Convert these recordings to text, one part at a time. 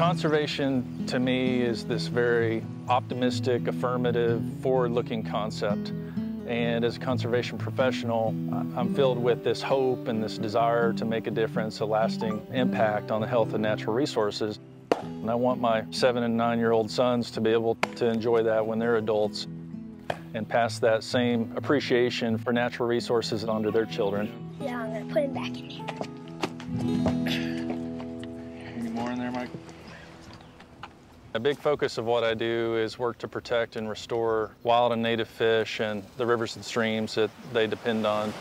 Conservation, to me, is this very optimistic, affirmative, forward-looking concept. And as a conservation professional, I'm filled with this hope and this desire to make a difference, a lasting impact on the health of natural resources. And I want my 7- and 9-year-old sons to be able to enjoy that when they're adults and pass that same appreciation for natural resources onto their children. Yeah, I'm gonna put it back in there. Any more in there, Mike? A big focus of what I do is work to protect and restore wild and native fish and the rivers and streams that they depend on.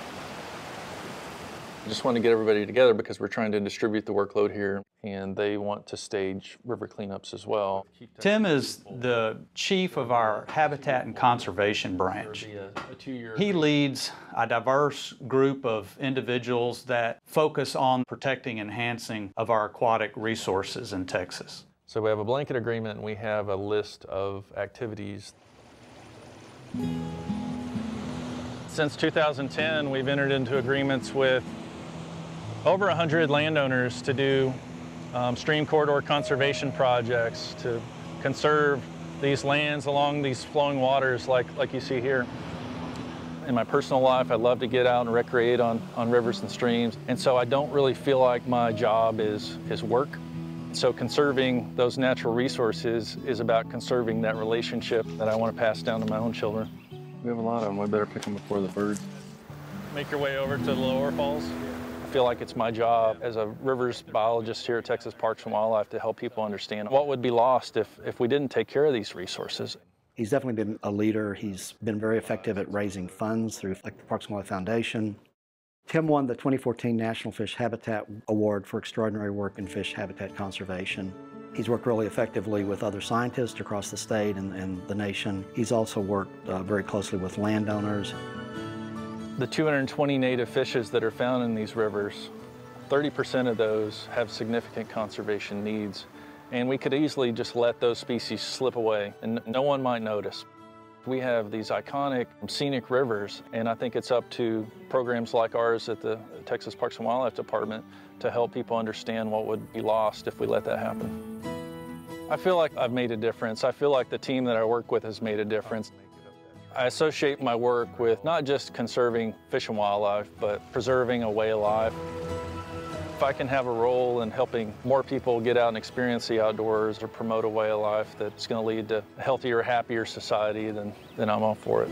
I just want to get everybody together because we're trying to distribute the workload here, and they want to stage river cleanups as well. Tim is the chief of our Habitat and Conservation branch. He leads a diverse group of individuals that focus on protecting and enhancing of our aquatic resources in Texas. So we have a blanket agreement and we have a list of activities. Since 2010, we've entered into agreements with over 100 landowners to do stream corridor conservation projects to conserve these lands along these flowing waters like you see here. In my personal life, I love to get out and recreate on rivers and streams. And so I don't really feel like my job is work. So conserving those natural resources is about conserving that relationship that I want to pass down to my own children. We have a lot of them. We better pick them before the birds. Make your way over to the Lower Falls. I feel like it's my job as a rivers biologist here at Texas Parks and Wildlife to help people understand what would be lost if we didn't take care of these resources. He's definitely been a leader. He's been very effective at raising funds through the Parks and Wildlife Foundation. Tim won the 2014 National Fish Habitat Award for extraordinary work in fish habitat conservation. He's worked really effectively with other scientists across the state and the nation. He's also worked very closely with landowners. The 220 native fishes that are found in these rivers, 30% of those have significant conservation needs. And we could easily just let those species slip away and no one might notice. We have these iconic scenic rivers, and I think it's up to programs like ours at the Texas Parks and Wildlife Department to help people understand what would be lost if we let that happen. I feel like I've made a difference. I feel like the team that I work with has made a difference. I associate my work with not just conserving fish and wildlife, but preserving a way of life. If I can have a role in helping more people get out and experience the outdoors or promote a way of life that's going to lead to a healthier, happier society, then I'm all for it.